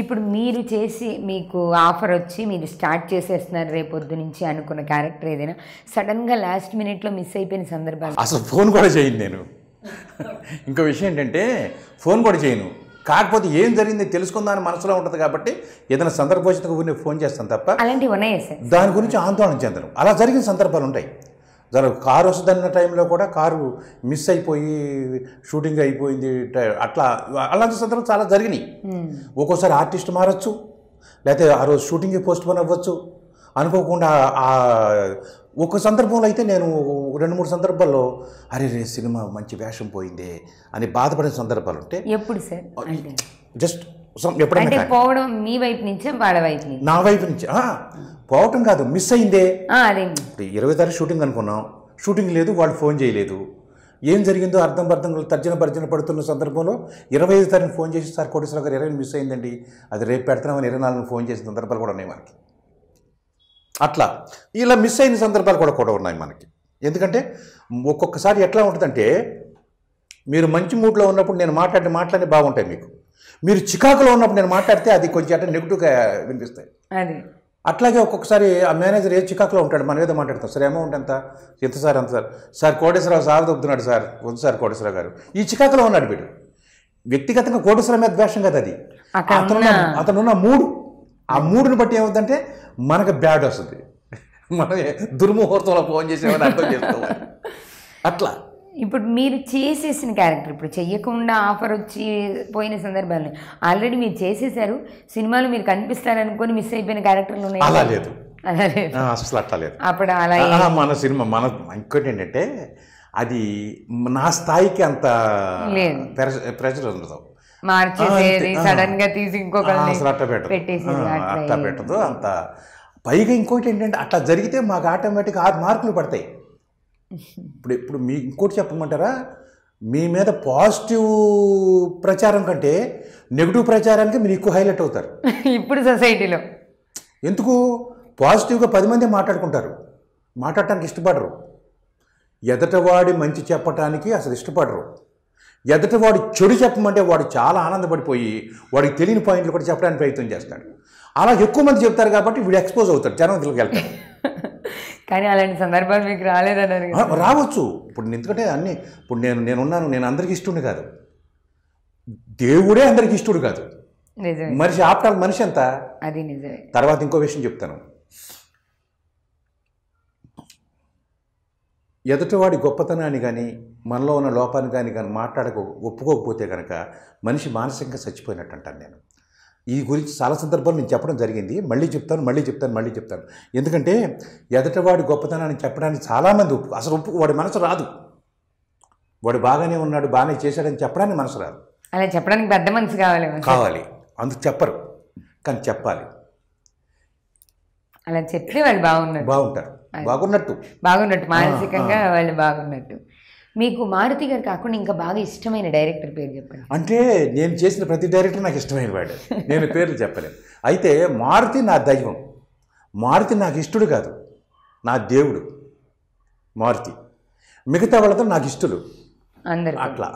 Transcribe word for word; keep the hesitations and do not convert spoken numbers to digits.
ఇప్పుడు మీరు చేసి మీకు ఆఫర్ వచ్చి మీరు స్టార్ట్ చేసేస్తున్నారు రేపొద్దు నుంచి అనుకున్న క్యారెక్టర్ ఏదైనా సడన్గా లాస్ట్ మినిట్లో మిస్ అయిపోయిన సందర్భాలు? అసలు ఫోన్ కూడా చేయను నేను. ఇంకో విషయం ఏంటంటే ఫోన్ కూడా చేయను, కాకపోతే ఏం జరిగింది తెలుసుకుందామని మనసులో ఉంటుంది కాబట్టి ఏదైనా సందర్భోచితంగా నేను ఫోన్ చేస్తాను తప్ప అలాంటివి ఉన్నాయి సార్. దాని గురించి ఆందోళన చెందను. అలా జరిగిన సందర్భాలు ఉంటాయి. దాని కారు వస్తుందన్న టైంలో కూడా కారు మిస్ అయిపోయి షూటింగ్ అయిపోయింది, అట్లా అలాంటి సందర్భం చాలా జరిగినాయి. ఒక్కోసారి ఆర్టిస్ట్ మారచ్చు, లేకపోతే ఆ రోజు షూటింగ్ పోస్ట్ పోన్ అవ్వచ్చు అనుకోకుండా. ఒక సందర్భంలో అయితే నేను రెండు మూడు సందర్భాల్లో అరే రే సినిమా మంచి వేషం పోయిందే అని బాధపడే సందర్భాలు ఉంటే ఎప్పుడు సార్ జస్ట్ ఎప్పుడైనా పోవడం మీ వైపు నుంచే వాళ్ళ వైపు నుంచి నా వైపు నుంచి పోవటం కాదు, మిస్ అయిందే. ఇరవై తారీఖు షూటింగ్ అనుకున్నాం, షూటింగ్ లేదు, వాళ్ళు ఫోన్ చేయలేదు, ఏం జరిగిందో అర్థం అర్థం తర్జన భర్జన పడుతున్న సందర్భంలో ఇరవై ఐదు తారీఖు ఫోన్ చేసి సార్ కోటేశ్వర గారు ఇరవై మిస్ అయిందండి, అది రేపు పెడతామని ఇరవై నాలుగు ఫోన్ చేసిన సందర్భాలు కూడా ఉన్నాయి మనకి. అట్లా ఇలా మిస్ అయిన సందర్భాలు కూడా కూడా ఉన్నాయి మనకి. ఎందుకంటే ఒక్కొక్కసారి ఎట్లా ఉంటుందంటే మీరు మంచి మూడ్లో ఉన్నప్పుడు నేను మాట్లాడిన మాటలన్నీ బాగుంటాయి మీకు, మీరు చికాకులో ఉన్నప్పుడు నేను మాట్లాడితే అది కొంచెం అంటే నెగిటివ్గా వినిపిస్తాయి. అట్లాగే ఒక్కొక్కసారి ఆ మేనేజర్ ఏ చికాకులో ఉంటాడు, మనం ఏదో మాట్లాడతాం సార్ అమౌంట్ ఎంత ఎంత సార్ అంత సార్ సార్ కోటేశ్వరరావు సార్ దొబ్బుతున్నాడు సార్ వద్దు సార్ కోటేశ్వరరావు గారు ఈ చికాకులో ఉన్నాడు వీడు. వ్యక్తిగతంగా కోటేశ్వర మీద ద్వేషం కదా అది, అతను అతనున్న మూడు, ఆ మూడుని బట్టి ఏమవుతుందంటే మనకు బ్యాడ్ వస్తుంది, మనం దుర్ముహూర్తంలో ఫోన్ చేసేవారు అర్థం చేసుకోవాలి. అట్లా ఇప్పుడు మీరు చేసేసిన క్యారెక్టర్ ఇప్పుడు చెయ్యకుండా ఆఫర్ వచ్చి పోయిన సందర్భాలు ఆల్రెడీ మీరు చేసేసారు, సినిమాలో మీరు కనిపిస్తారనుకొని మిస్ అయిపోయిన క్యారెక్టర్లు ఉన్నాయి? అలా లేదు, అలా లేదు, అసలు అట్లా లేదు. అప్పుడు అలా మన సినిమా మన ఇంకోటి ఏంటంటే అది నా స్థాయికి అంత ప్రెషర్ ఉండదు, మార్చేసేది సడన్ గా తీసి ఇంకొకళ్ళని పెట్టేసేది అట్లా పెట్టదు అంత. పైగా ఇంకోటి ఏంటంటే అట్లా జరిగితే మాకు ఆటోమేటిక్గా ఆరు మార్కులు పడతాయి. ఇప్పుడు ఇప్పుడు మీ ఇంకోటి చెప్పమంటారా, మీ మీద పాజిటివ్ ప్రచారం కంటే నెగిటివ్ ప్రచారానికి మీరు ఎక్కువ హైలైట్ అవుతారు ఇప్పుడు సొసైటీలో. ఎందుకు పాజిటివ్గా పది మంది మాట్లాడుకుంటారు, మాట్లాడటానికి ఇష్టపడరు, ఎదటవాడి మంచి చెప్పటానికి అసలు ఇష్టపడరు, ఎదటవాడు చెడు చెప్పమంటే వాడు చాలా ఆనందపడిపోయి వాడికి తెలియని పాయింట్లు కూడా చెప్పడానికి ప్రయత్నం చేస్తాడు. అలా ఎక్కువ మంది చెప్తారు కాబట్టి వీడు ఎక్స్పోజ్ అవుతాడు, జనం ఇంట్లోకి వెళ్తాడు. కానీ అలాంటి సందర్భాలు మీకు రాలేదన్నారు? రావచ్చు. ఇప్పుడు ఎందుకంటే అన్నీ ఇప్పుడు నేను నేనున్నాను, నేను అందరికీ ఇష్టం కాదు, దేవుడే అందరికి ఇష్టం కాదు, మనిషి ఆపటాలి మనిషి ఎంత. అది నిజమే. తర్వాత ఇంకో విషయం చెప్తాను, ఎదుటివాడి గొప్పతనాన్ని కానీ మనలో ఉన్న లోపాన్ని కానీ కానీ మాట్లాడక ఒప్పుకోకపోతే కనుక మనిషి మానసికంగా చచ్చిపోయినట్టు అంటాను నేను. ఈ గురించి చాలా సందర్భాలు నేను చెప్పడం జరిగింది, మళ్ళీ చెప్తాను మళ్ళీ చెప్తాను మళ్ళీ చెప్తాను. ఎందుకంటే ఎదటవాడి గొప్పతనాన్ని చెప్పడానికి చాలామంది ఒప్పు అసలు ఒప్పు వాడి మనసు రాదు, వాడు బాగానే ఉన్నాడు బాగానే చేశాడని చెప్పడానికి మనసు రాదు. అలా చెప్పడానికి పెద్ద మనసు కావాలి కావాలి అందుకు చెప్పరు, కానీ చెప్పాలి. అలా చెప్తే వాళ్ళు బాగున్నారు బాగుంటారు బాగున్నట్టు బాగున్నట్టు మానసికంగా వాళ్ళు బాగున్నట్టు. మీకు మారుతి గారు కాకుండా ఇంకా బాగా ఇష్టమైన డైరెక్టర్ పేరు చెప్పండి. అంటే నేను చేసిన ప్రతి డైరెక్టర్ నాకు ఇష్టమైన వాడు, నేను పేర్లు చెప్పలేను. అయితే మారుతి నా దైవం, మారుతి నాకు ఇష్టడు కాదు నా దేవుడు, మారుతి మిగతా వాళ్ళతో నాకు ఇష్టలు అందరూ అట్లా.